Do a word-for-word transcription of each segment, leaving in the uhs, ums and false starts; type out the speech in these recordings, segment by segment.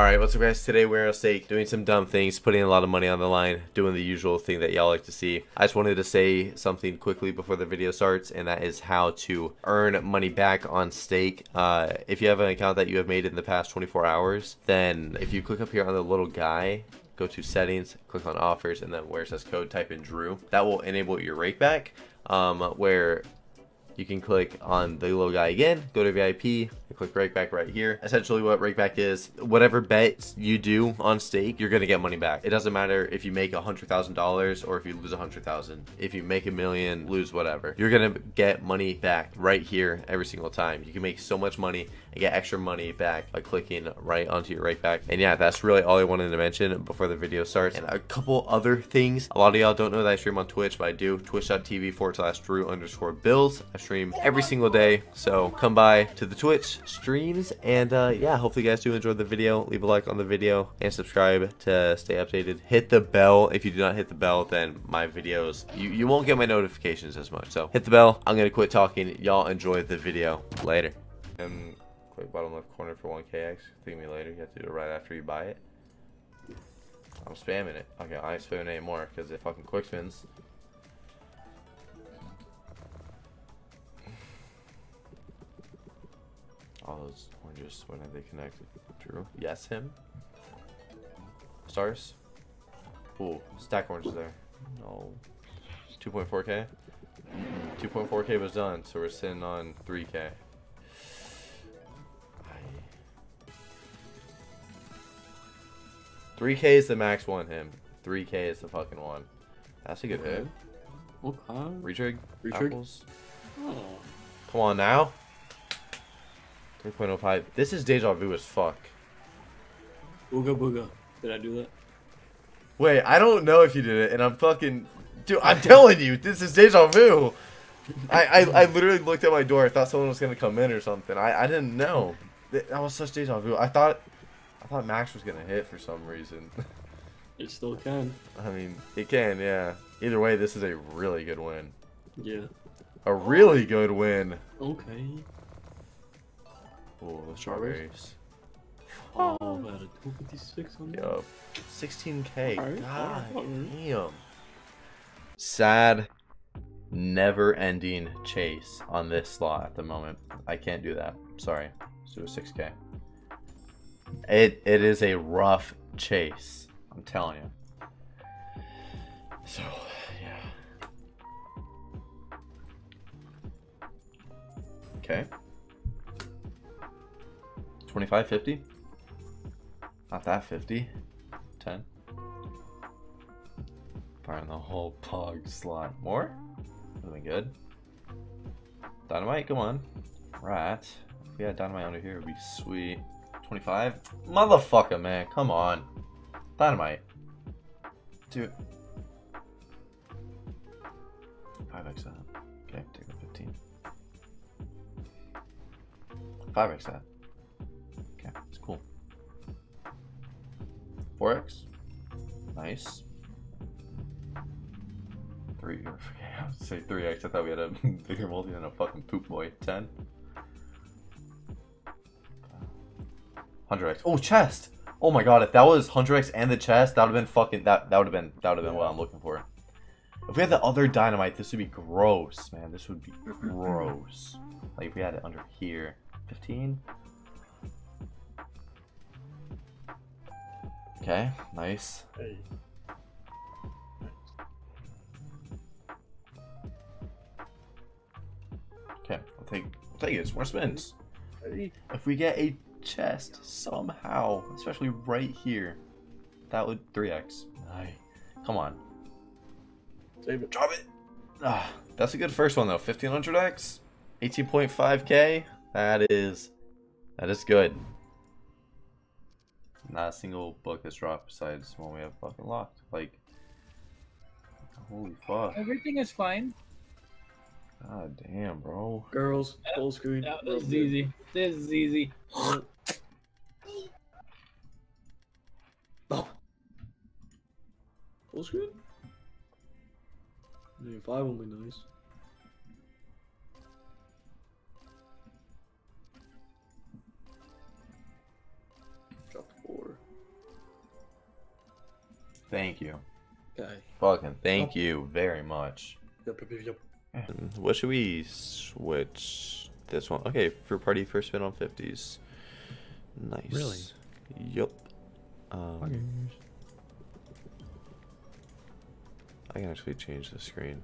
Alright, what's up guys, today we're on Stake, doing some dumb things, putting a lot of money on the line, doing the usual thing that y'all like to see. I just wanted to say something quickly before the video starts, and that is how to earn money back on Stake. Uh, if you have an account that you have made in the past twenty-four hours, then if you click up here on the little guy, go to settings, click on offers, and then where it says code, type in Drew. That will enable your rake back, um, where you can click on the little guy again, go to V I P, and click rake back right here. Essentially what rake back is, whatever bets you do on Stake, you're gonna get money back. It doesn't matter if you make one hundred thousand dollars or if you lose one hundred thousand. If you make a million, lose whatever, you're gonna get money back right here every single time. You can make so much money and get extra money back by clicking right onto your rake back. And yeah, that's really all I wanted to mention before the video starts. And a couple other things. A lot of y'all don't know that I stream on Twitch, but I do. Twitch.tv forward slash Drew underscore Bills. I stream every single day, so come by to the Twitch streams, and uh yeah, hopefully you guys do enjoy the video. Leave a like on the video and subscribe to stay updated. Hit the bell. If you do not hit the bell, then my videos, you, you won't get my notifications as much, so hit the bell. I'm gonna quit talking. Y'all enjoy the video. Later. Um click bottom left corner for one K X. Think me later. You have to do it right after you buy it. I'm spamming it. Okay, I ain't spamming it anymore because it fucking quick spins. All those oranges, when are they connected? Drew? Yes, him? Stars? Ooh, stack oranges there. No. two point four K? two point four K was done, so we're sitting on three K. three K is the max one, him. three K is the fucking one. That's a good hit. Retrig? Retrig? Apples? Oh. Come on now. three point oh five. This is deja vu as fuck. Ooga booga. Did I do that? Wait, I don't know if you did it, and I'm fucking... Dude, I'm telling you, this is deja vu. I, I, I literally looked at my door. I thought someone was going to come in or something. I, I didn't know. That was such deja vu. I thought I thought Max was going to hit for some reason. It still can. I mean, it can, yeah. Either way, this is a really good win. Yeah. A really good win. Okay. Oh, the strawberries. Oh, about a two fifty-six on that. Yo, sixteen K. Right. God right. Damn. Sad, never-ending chase on this slot at the moment. I can't do that. Sorry. Let's do a six K. It it is a rough chase. I'm telling you. So. Yeah. Okay. twenty-five, fifty? Not that fifty. ten. Firing the whole pog slot. More? Doing good. Dynamite, come on. Rat. If we had dynamite under here, it would be sweet. twenty-five? Motherfucker, man. Come on. Dynamite. Dude. five X that. Okay, take the fifteen. five X that. four X, nice. Three, I was gonna say three X. I thought we had a bigger multi than a fucking poop boy. ten, one hundred X. Oh, chest! Oh my god, if that was one hundred X and the chest, that would have been fucking. That that would have been that would have been what I'm looking for. If we had the other dynamite, this would be gross, man. This would be gross. Like if we had it under here, fifteen. Okay, nice. Hey. Okay, I'll take I'll take it, it's more spins. Hey. If we get a chest somehow, especially right here, that would three X. Aye. Come on. Save it. Drop it! Ah, that's a good first one though. fifteen hundred X, eighteen point five K, that is that is good. Not a single book that's dropped besides one we have fucking locked. Like, holy fuck. Everything is fine. God damn, bro. Girls, full screen. That was Girls easy. Did. This is easy. Full screen? Dude, five will be nice. Drop four. Thank you. Okay. Fucking thank oh. you very much. Yep, yep, yep. What should we switch? This one. Okay, for party first spin on fifties. Nice. Really? Yup. Um, okay. I can actually change the screen.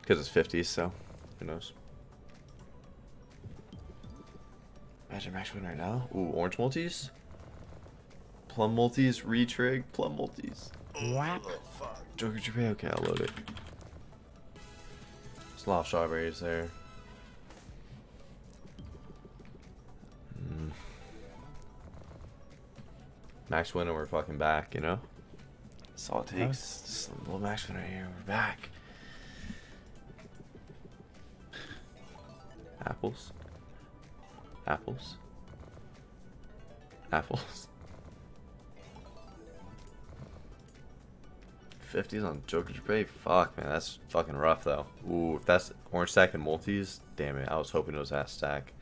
Because it's fifties, so who knows? Imagine max win right now. Ooh, orange multis? Plum multis, retrig, plum multis. What? Joker Tripe, okay, I'll load it. There's a lot of strawberries there. Mm. Max win and we're fucking back, you know? That's all it takes. Just a little max win right here, we're back. Apples. Apples. Apples. fifties on Joker Tripe? Fuck, man, that's fucking rough, though. Ooh, if that's orange stack and multis, damn it, I was hoping it was that stack.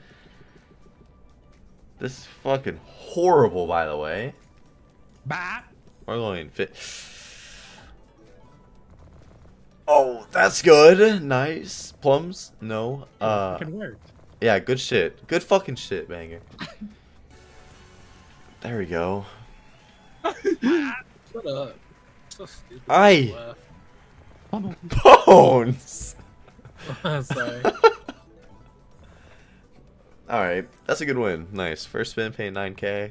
This is fucking horrible, by the way. Bah! We're going fit. Oh, that's good. Nice. Plums? No. Uh, it fucking worked. Yeah, good shit. Good fucking shit, banger. There we go. Shut up. So stupid. I. Bones! Sorry. Alright, that's a good win. Nice. First spin, pay nine K.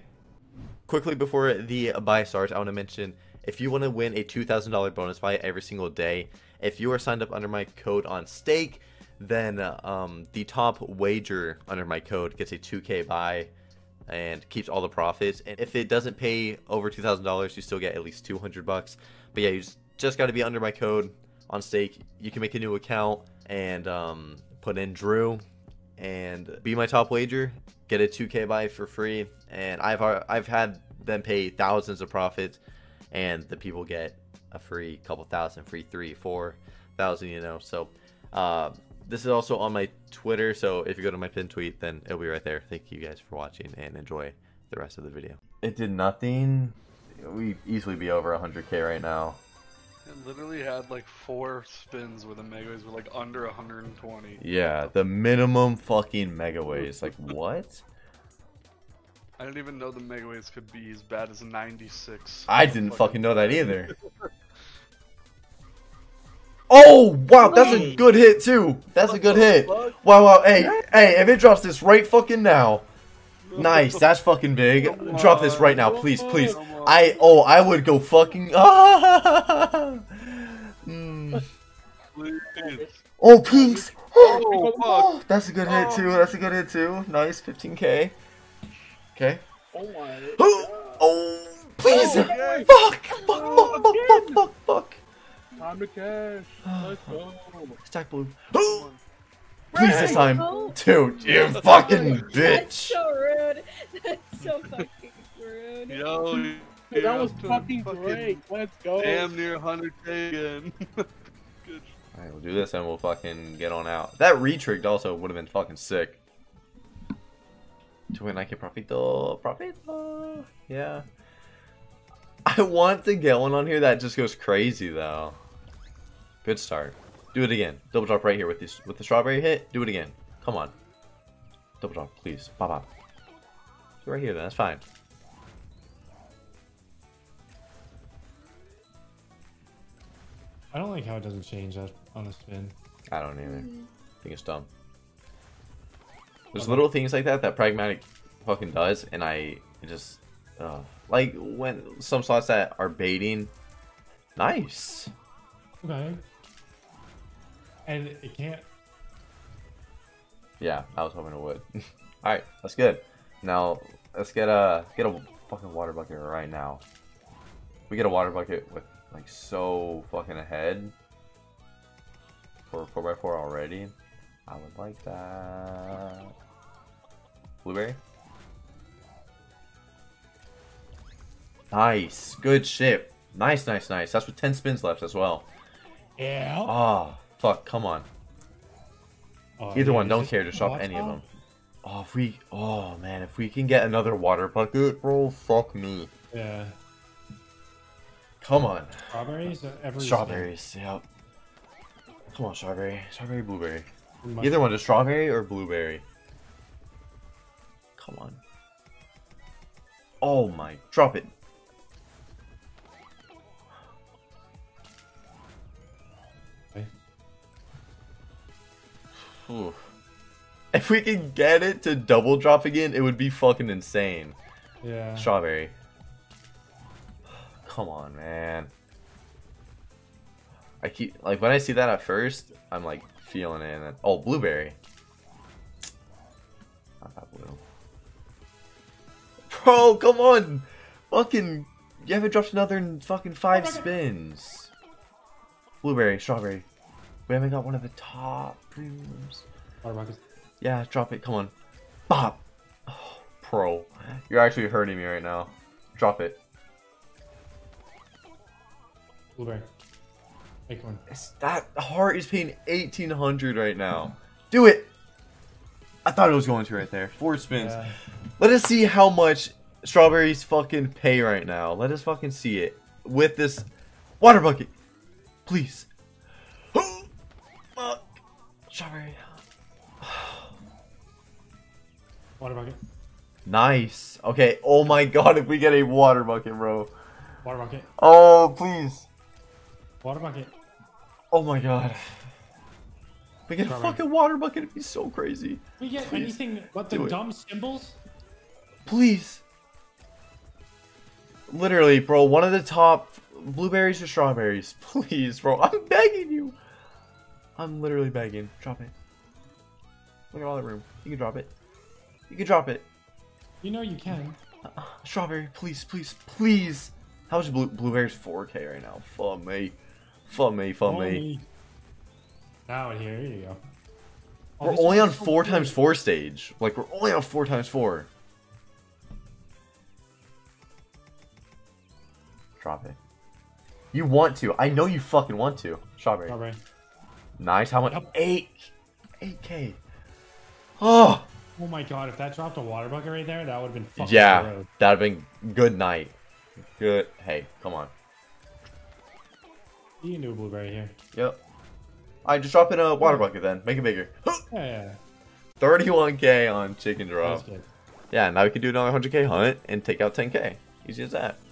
Quickly before the buy starts, I want to mention, if you want to win a two thousand dollar bonus buy every single day, if you are signed up under my code on Stake, then um, the top wager under my code gets a two K buy and keeps all the profits. And if it doesn't pay over two thousand dollars, you still get at least two hundred bucks. But yeah, you just, just got to be under my code on Stake. You can make a new account and um, put in Drew and be my top wager. Get a two K buy for free, and I've I've had them pay thousands of profits, and the people get a free couple thousand, free three, four thousand, you know. So uh, this is also on my Twitter. So if you go to my pinned tweet, then it'll be right there. Thank you guys for watching, and enjoy the rest of the video. It did nothing. We'd easily be over one hundred K right now. It literally had like four spins where the megaways were like under one hundred twenty. Yeah, the minimum fucking megaways. Like, what? I didn't even know the megaways could be as bad as ninety-six. I didn't fucking, fucking know that either. Oh, wow, that's a good hit, too. That's a good hit. Wow, wow, hey, hey, if it drops this right fucking now. Nice, that's fucking big. Drop this right now, please, please. I oh I would go fucking ah! mm. Oh kings! Oh, oh, that's a good hit too. That's a good hit too. Nice, fifteen K. Okay. Oh my. Oh please! Oh, fuck! Fuck! Fuck! Fuck! Fuck! Fuck! Fuck! Time to cash. Let's go. Stack blue. Please this time, dude. You fucking bitch. That's so rude. That's so fucking rude. Yo. Dude, that was fucking, fucking great. Let's go. Damn near one hundred K again. Alright, we'll do this and we'll fucking get on out. That retricked also would have been fucking sick. To win, I can profit though. Profit though. Yeah. I want to get one on here that just goes crazy though. Good start. Do it again. Double drop right here with this with the strawberry hit. Do it again. Come on. Double drop, please. Pop pop. Right here then. That's fine. I don't like how it doesn't change that on the spin. I don't either. I think it's dumb. There's okay. little things like that that Pragmatic fucking does, and I just uh, like when some slots that are baiting. Nice. Okay. And it can't. Yeah, I was hoping it would. All right, that's good. Now let's get a get a fucking water bucket right now. We get a water bucket with. Like so fucking ahead for four by four already. I would like that. Blueberry. Nice. Good shit. Nice, nice, nice. That's with ten spins left as well. Yeah. Oh, fuck. Come on. Oh, Either man, one. Don't care. Just drop any of them. Oh, if we. Oh, man. If we can get another water bucket, bro, fuck me. Yeah. Come on. Strawberries? Every strawberries, state. Yep. Come on, strawberry. Strawberry, blueberry. Either one, just strawberry or blueberry. Come on. Oh my, drop it. Oof. If we could get it to double drop again, it would be fucking insane. Yeah. Strawberry. Come on, man. I keep, like, when I see that at first, I'm like feeling it. And then, oh, blueberry. Not that blue. Bro, come on. Fucking, you haven't dropped another fucking five spins. Blueberry, strawberry. We haven't got one of the top premiums. Yeah, drop it. Come on. Bop. Oh, pro. You're actually hurting me right now. Drop it. Blueberry. Make one. It's, that heart is paying eighteen hundred right now. Do it. I thought it was going to right there. Four spins. Yeah. Let us see how much strawberries fucking pay right now. Let us fucking see it with this water bucket. Please. Strawberry. Water bucket. Nice. Okay. Oh my god, if we get a water bucket, bro. Water bucket. Oh, please. Water bucket. Oh my god. We get strawberry. A fucking water bucket. It'd be so crazy. We get please. Anything but the do dumb it. Symbols? Please. Literally, bro. One of the top blueberries or strawberries. Please, bro. I'm begging you. I'm literally begging. Drop it. Look at all that room. You can drop it. You can drop it. You know you can. Uh, strawberry, please, please, please. How much blue blueberries? four K right now. Fuck me. Fuck me. Fuck me. Now here you go. We're only on four times four stage. Like we're only on four times four. Drop it. You want to? I know you fucking want to. Strawberry. Strawberry. Nice. How much? Yep. Eight. Eight K. Oh. Oh my god, if that dropped a water bucket right there, that would have been fucking yeah, road. That would have been good night. Good. Hey, come on. You can do a blueberry here. Yep. Alright, just drop in a water bucket then. Make it bigger. Yeah. thirty-one K on chicken drop. Yeah, now we can do another one hundred K hunt and take out ten K. Easy as that.